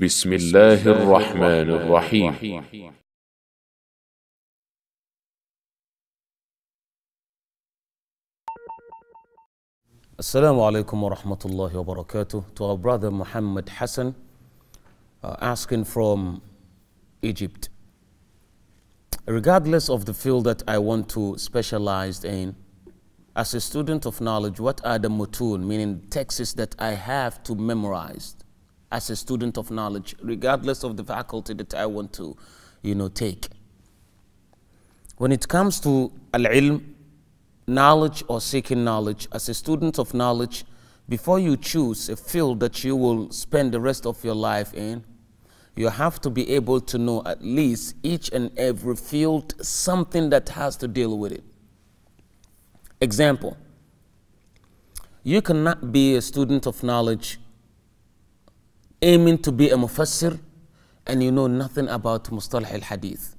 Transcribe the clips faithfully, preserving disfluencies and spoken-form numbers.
بسم الله الرحمن الرحيم Assalamu alaikum wa rahmatullahi wa barakatuh. To our brother Muhammad Hassan, uh, asking from Egypt. Regardless of the field that I want to specialize in, as a student of knowledge, what are the mutun, meaning texts that I have to memorize as a student of knowledge, regardless of the faculty that I want to, you know, take? When it comes to al-ilm, knowledge or seeking knowledge, as a student of knowledge, before you choose a field that you will spend the rest of your life in, you have to be able to know at least each and every field, something that has to deal with it. Example, you cannot be a student of knowledge aiming to be a mufassir and you know nothing about mustalah al-hadith.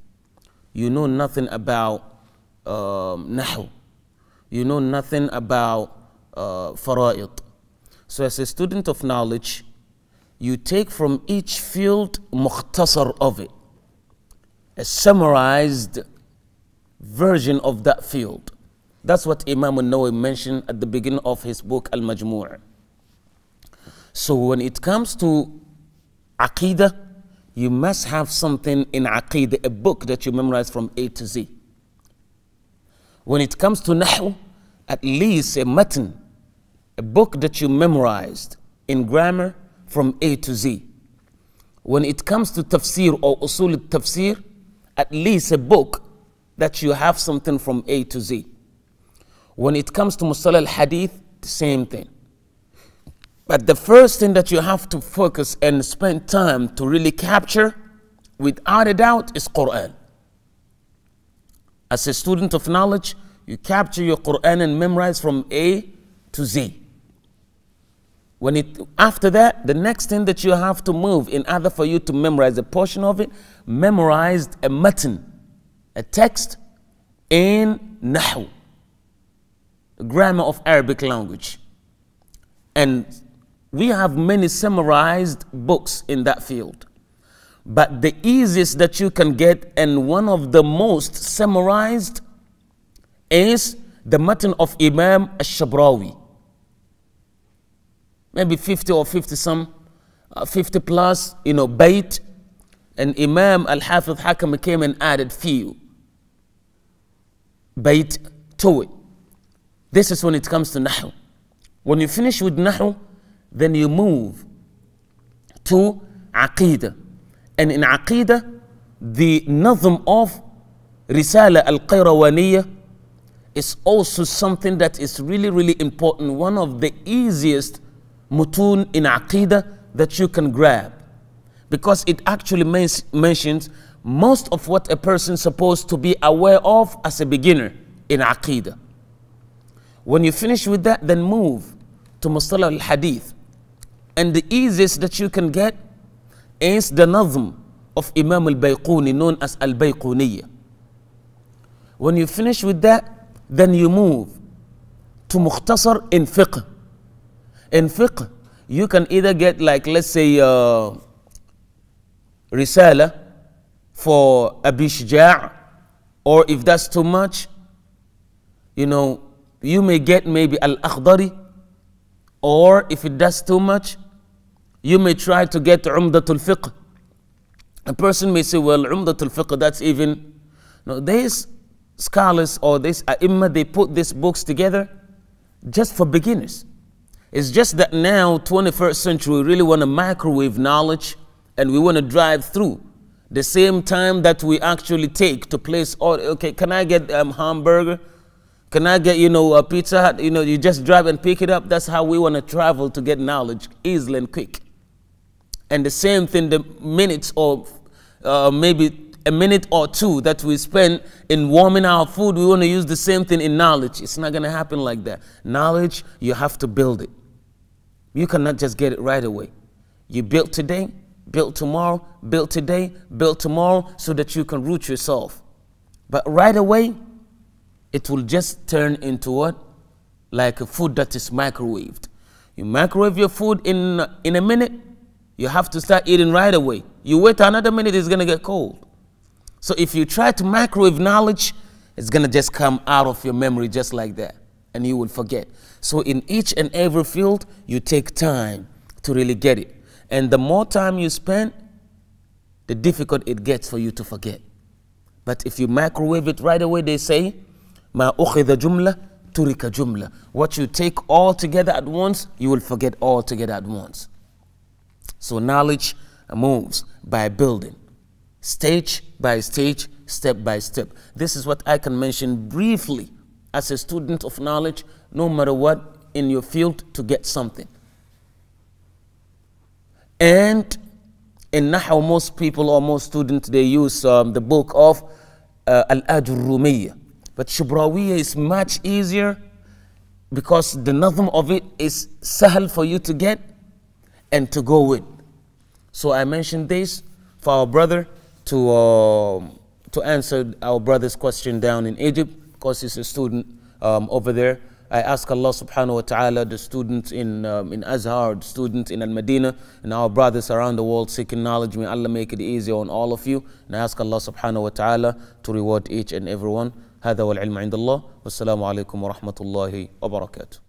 You know nothing about um, nahw. You know nothing about uh, fara'id. So as a student of knowledge, you take from each field mukhtasar of it, a summarized version of that field. That's what Imam al-Nawawi mentioned at the beginning of his book, Al-Majmoo'ah. So when it comes to Aqidah, you must have something in Aqidah, a book that you memorize from A to Z. When it comes to Nahw, at least a matn, a book that you memorized in grammar from A to Z. When it comes to Tafsir or Usul al-Tafsir, at least a book that you have something from A to Z. When it comes to Mustalah al-Hadith, the same thing. But the first thing that you have to focus and spend time to really capture, without a doubt, is Quran. As a student of knowledge, you capture your Quran and memorize from A to Z. When it, after that, the next thing that you have to move in order for you to memorize a portion of it, memorized a matn, a text in Nahw, grammar of Arabic language. And we have many summarized books in that field. But the easiest that you can get, and one of the most summarized, is the matn of Imam al Shabrawi. Maybe fifty or fifty some, uh, fifty plus, you know, bait. And Imam al Hafiz Hakam came and added few bait to it. This is when it comes to Nahw. When you finish with Nahw, then you move to Aqidah. And in Aqidah, the nazm of Risala Al-Qairawaniyya is also something that is really, really important. One of the easiest mutun in Aqidah that you can grab. Because it actually mentions most of what a person is supposed to be aware of as a beginner in Aqidah. When you finish with that, then move to Mustalah Al-Hadith. And the easiest that you can get is the nazm of Imam al-Bayquni, known as al-Bayquniya. When you finish with that, then you move to mukhtasar in fiqh. In fiqh, you can either get, like, let's say, uh, Risala for Abi Shuja', or if that's too much, you know, you may get maybe al-Akhdari, or if it does too much, you may try to get Umdatul Fiqh. A person may say, well, Umdatul Fiqh, that's even... No, these scholars or these A'imma, they put these books together just for beginners. It's just that now, twenty-first century, we really want to microwave knowledge, and we want to drive through the same time that we actually take to place all... Okay, can I get um, hamburger? Can I get, you know, a pizza? You know, you just drive and pick it up. That's how we want to travel to get knowledge, easily and quick. And the same thing, the minutes or uh, maybe a minute or two that we spend in warming our food, we want to use the same thing in knowledge. It's not going to happen like that. Knowledge, you have to build it. You cannot just get it right away. You build today, build tomorrow, build today, build tomorrow, so that you can root yourself. But right away, it will just turn into what? Like a food that is microwaved. You microwave your food in, in a minute, You have to start eating right away. You wait another minute, it's going to get cold. So if you try to microwave knowledge, it's going to just come out of your memory just like that, and you will forget. So in each and every field, you take time to really get it. And the more time you spend, the difficult it gets for you to forget. But if you microwave it right away, they say, ma ukhidha jumla turika jumla. What you take all together at once, you will forget all together at once. So knowledge moves by building, stage by stage, step by step. This is what I can mention briefly as a student of knowledge, no matter what in your field, to get something. And in Nahw, most people or most students, they use um, the book of uh, Al-Ajurrumiyyah. But Shubrawiya is much easier because the nazm of it is sahl for you to get and to go with. So I mentioned this for our brother to, uh, to answer our brother's question down in Egypt, because he's a student um, over there. I ask Allah subhanahu wa ta'ala, the students in, um, in Azhar, the students in Al Medina, and our brothers around the world seeking knowledge, may Allah make it easier on all of you. And I ask Allah subhanahu wa ta'ala to reward each and everyone. هذا والعلم عند الله والسلام عليكم ورحمة الله وبركاته.